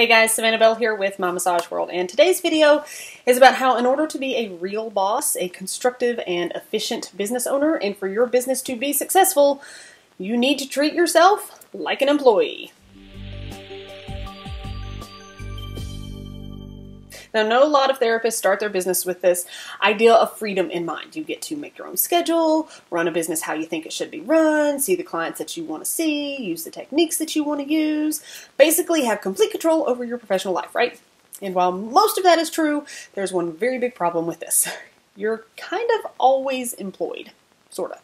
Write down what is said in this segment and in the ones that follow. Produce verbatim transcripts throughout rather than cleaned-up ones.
Hey guys, Savannah Bell here with My Massage World, and today's video is about how in order to be a real boss, a constructive and efficient business owner, and for your business to be successful, you need to treat yourself like an employee. Now, I know a lot of therapists start their business with this idea of freedom in mind. You get to make your own schedule, run a business how you think it should be run, see the clients that you want to see, use the techniques that you want to use, basically have complete control over your professional life, right? And while most of that is true, there's one very big problem with this. You're kind of always employed, sort of.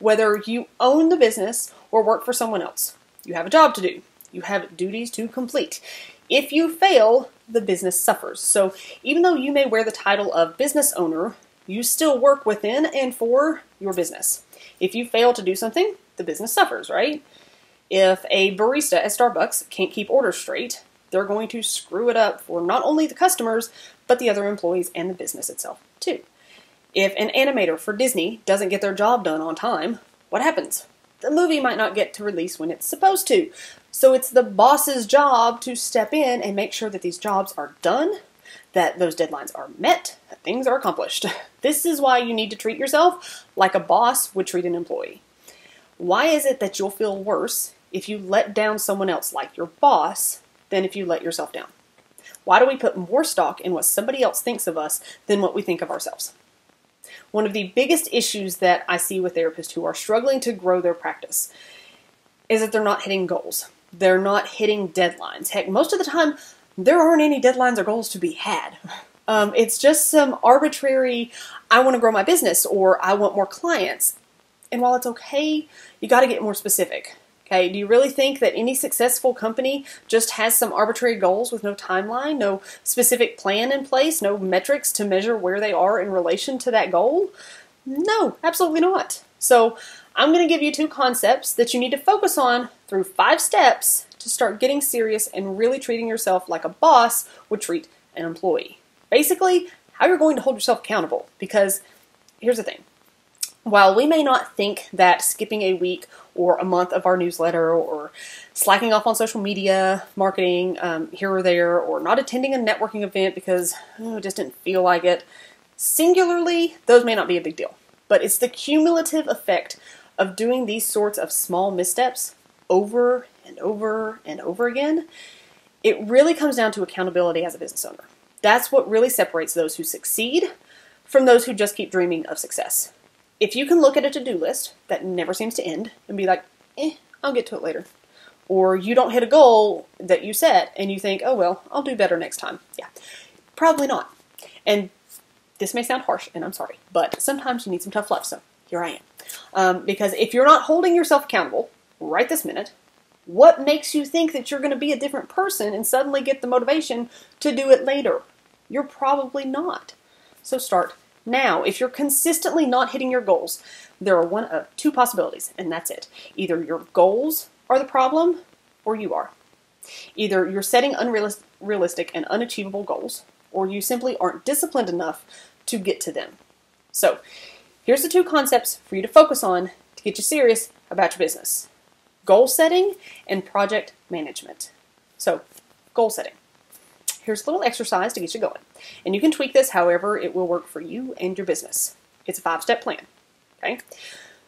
Whether you own the business or work for someone else, you have a job to do. You have duties to complete. If you fail, the business suffers. So even though you may wear the title of business owner, you still work within and for your business. If you fail to do something, the business suffers, right? If a barista at Starbucks can't keep orders straight, they're going to screw it up for not only the customers, but the other employees and the business itself too. If an animator for Disney doesn't get their job done on time, what happens? The movie might not get to release when it's supposed to. So it's the boss's job to step in and make sure that these jobs are done, that those deadlines are met, that things are accomplished. This is why you need to treat yourself like a boss would treat an employee. Why is it that you'll feel worse if you let down someone else, like your boss, than if you let yourself down? Why do we put more stock in what somebody else thinks of us than what we think of ourselves? One of the biggest issues that I see with therapists who are struggling to grow their practice is that they're not hitting goals. They're not hitting deadlines. Heck, most of the time, there aren't any deadlines or goals to be had. Um, it's just some arbitrary, I want to grow my business or I want more clients. And while it's okay, you got to get more specific. Okay, do you really think that any successful company just has some arbitrary goals with no timeline, no specific plan in place, no metrics to measure where they are in relation to that goal? No, absolutely not. So I'm going to give you two concepts that you need to focus on through five steps to start getting serious and really treating yourself like a boss would treat an employee. Basically, how you're going to hold yourself accountable, because here's the thing. While we may not think that skipping a week or a month of our newsletter or slacking off on social media, marketing um, here or there, or not attending a networking event because oh, it just didn't feel like it, singularly, those may not be a big deal. But it's the cumulative effect of doing these sorts of small missteps over and over and over again. It really comes down to accountability as a business owner. That's what really separates those who succeed from those who just keep dreaming of success. If you can look at a to-do list that never seems to end and be like, eh, I'll get to it later. Or you don't hit a goal that you set and you think, oh, well, I'll do better next time. Yeah, probably not. And this may sound harsh, and I'm sorry, but sometimes you need some tough love, so here I am. Um, because if you're not holding yourself accountable right this minute, what makes you think that you're going to be a different person and suddenly get the motivation to do it later? You're probably not. So start now. If you're consistently not hitting your goals, there are one of two possibilities, and that's it. Either your goals are the problem, or you are. Either you're setting unrealistic and unachievable goals, or you simply aren't disciplined enough to get to them. So here's the two concepts for you to focus on to get you serious about your business: goal setting and project management. So goal setting. Here's a little exercise to get you going. And you can tweak this however it will work for you and your business. It's a five-step plan, okay?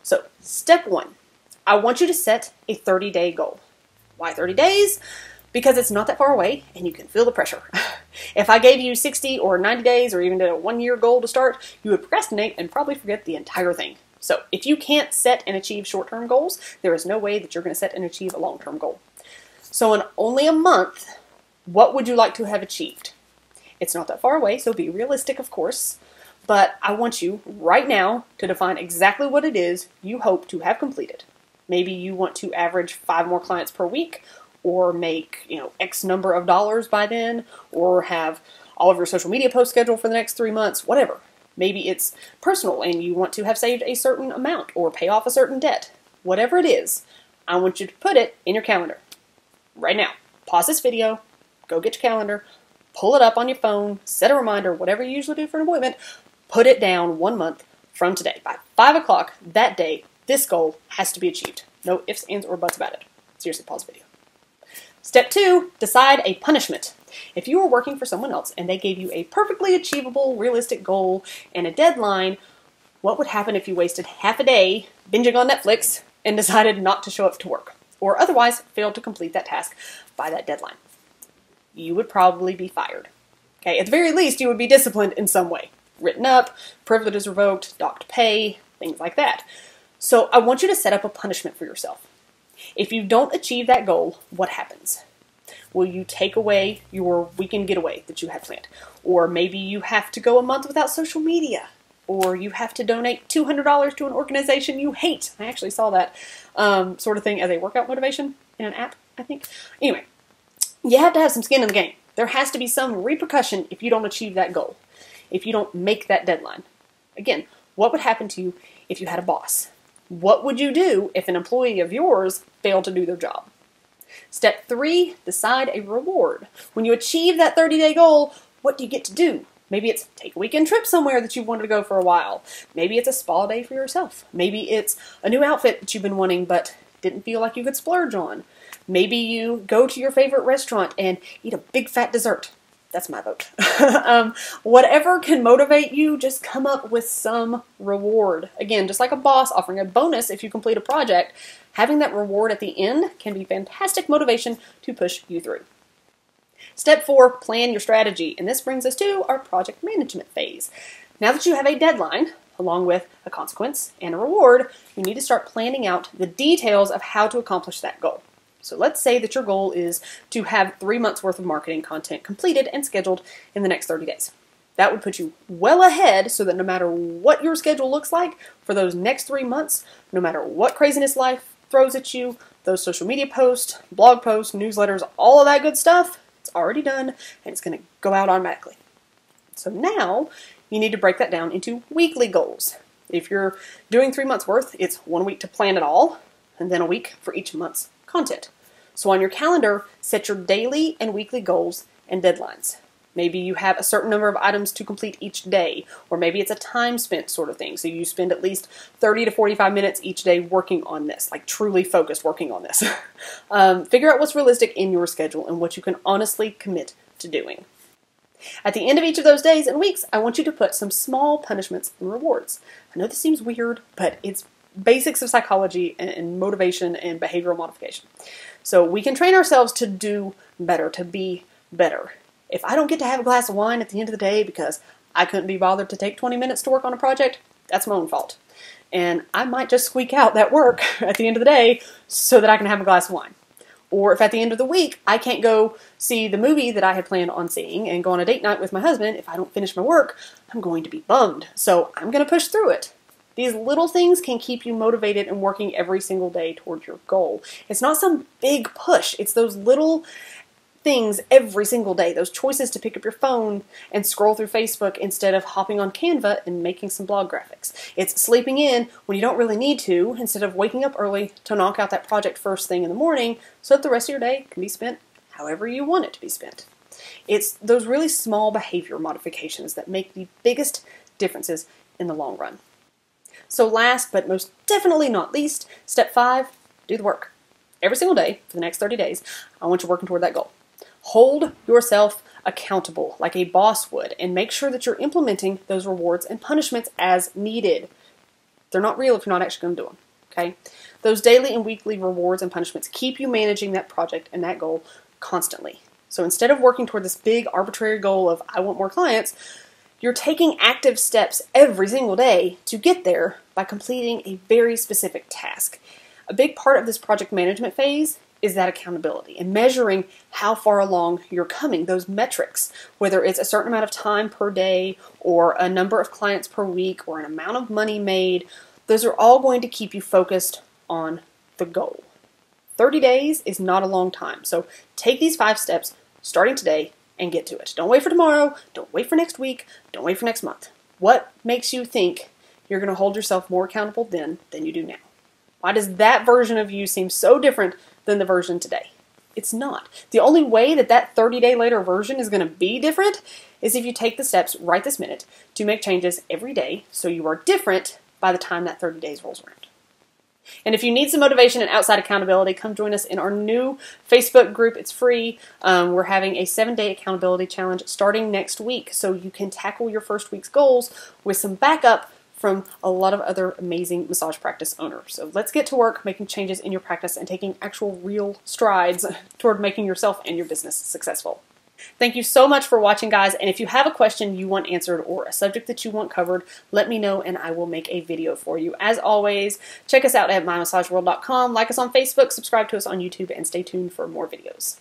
So step one, I want you to set a thirty-day goal. Why thirty days? Because it's not that far away and you can feel the pressure. If I gave you sixty or ninety days or even did a one-year goal to start, you would procrastinate and probably forget the entire thing. So if you can't set and achieve short-term goals, there is no way that you're going to set and achieve a long-term goal. So in only a month, what would you like to have achieved? It's not that far away, so be realistic, of course, but I want you right now to define exactly what it is you hope to have completed. Maybe you want to average five more clients per week, or make, you know, X number of dollars by then, or have all of your social media posts scheduled for the next three months, whatever. Maybe it's personal and you want to have saved a certain amount or pay off a certain debt. Whatever it is, I want you to put it in your calendar right now. Pause this video. Go get your calendar, pull it up on your phone, set a reminder, whatever you usually do for an appointment, put it down one month from today. By five o'clock that day, this goal has to be achieved. No ifs, ands, or buts about it. Seriously, pause the video. Step two, decide a punishment. If you were working for someone else and they gave you a perfectly achievable, realistic goal and a deadline, what would happen if you wasted half a day binging on Netflix and decided not to show up to work, or otherwise failed to complete that task by that deadline? You would probably be fired. Okay, at the very least, you would be disciplined in some way. Written up, privileges revoked, docked pay, things like that. So I want you to set up a punishment for yourself. If you don't achieve that goal, what happens? Will you take away your weekend getaway that you had planned? Or maybe you have to go a month without social media. Or you have to donate two hundred dollars to an organization you hate. I actually saw that um, sort of thing as a workout motivation in an app, I think. Anyway, you have to have some skin in the game. There has to be some repercussion if you don't achieve that goal, if you don't make that deadline. Again, what would happen to you if you had a boss? What would you do if an employee of yours failed to do their job? Step three, decide a reward. When you achieve that thirty-day goal, what do you get to do? Maybe it's take a weekend trip somewhere that you've wanted to go for a while. Maybe it's a spa day for yourself. Maybe it's a new outfit that you've been wanting but didn't feel like you could splurge on. Maybe you go to your favorite restaurant and eat a big fat dessert. That's my vote. um, whatever can motivate you, just come up with some reward. Again, just like a boss offering a bonus if you complete a project, having that reward at the end can be fantastic motivation to push you through. Step four, plan your strategy. And this brings us to our project management phase. Now that you have a deadline, along with a consequence and a reward, you need to start planning out the details of how to accomplish that goal. So let's say that your goal is to have three months worth of marketing content completed and scheduled in the next thirty days. That would put you well ahead so that no matter what your schedule looks like for those next three months, no matter what craziness life throws at you, those social media posts, blog posts, newsletters, all of that good stuff, it's already done and it's going to go out automatically. So now you need to break that down into weekly goals. If you're doing three months worth, it's one week to plan it all and then a week for each month's content. So on your calendar, set your daily and weekly goals and deadlines. Maybe you have a certain number of items to complete each day, or maybe it's a time spent sort of thing. So you spend at least thirty to forty-five minutes each day working on this, like truly focused working on this. um, figure out what's realistic in your schedule and what you can honestly commit to doing. At the end of each of those days and weeks, I want you to put some small punishments and rewards. I know this seems weird, but it's basics of psychology and motivation and behavioral modification. So we can train ourselves to do better, to be better. If I don't get to have a glass of wine at the end of the day because I couldn't be bothered to take twenty minutes to work on a project, that's my own fault. And I might just squeak out that work at the end of the day so that I can have a glass of wine. Or if at the end of the week I can't go see the movie that I had planned on seeing and go on a date night with my husband, if I don't finish my work, I'm going to be bummed. So I'm going to push through it. These little things can keep you motivated and working every single day toward your goal. It's not some big push. It's those little things every single day, those choices to pick up your phone and scroll through Facebook instead of hopping on Canva and making some blog graphics. It's sleeping in when you don't really need to instead of waking up early to knock out that project first thing in the morning so that the rest of your day can be spent however you want it to be spent. It's those really small behavior modifications that make the biggest differences in the long run. So last, but most definitely not least, step five, do the work. Every single day for the next thirty days, I want you working toward that goal. Hold yourself accountable like a boss would and make sure that you're implementing those rewards and punishments as needed. They're not real if you're not actually going to do them, okay? Those daily and weekly rewards and punishments keep you managing that project and that goal constantly. So instead of working toward this big arbitrary goal of I want more clients, you're taking active steps every single day to get there by completing a very specific task. A big part of this project management phase is that accountability and measuring how far along you're coming, those metrics, whether it's a certain amount of time per day or a number of clients per week or an amount of money made. Those are all going to keep you focused on the goal. thirty days is not a long time, so take these five steps starting today and get to it. Don't wait for tomorrow. Don't wait for next week. Don't wait for next month. What makes you think you're going to hold yourself more accountable then than you do now? Why does that version of you seem so different than the version today? It's not. The only way that that thirty-day later version is going to be different is if you take the steps right this minute to make changes every day so you are different by the time that thirty days rolls around. And if you need some motivation and outside accountability, come join us in our new Facebook group. It's free. Um, we're having a seven-day accountability challenge starting next week, so you can tackle your first week's goals with some backup from a lot of other amazing massage practice owners. So let's get to work making changes in your practice and taking actual real strides toward making yourself and your business successful. Thank you so much for watching, guys, and if you have a question you want answered or a subject that you want covered, let me know and I will make a video for you. As always, check us out at my massage world dot com, like us on Facebook, subscribe to us on YouTube, and stay tuned for more videos.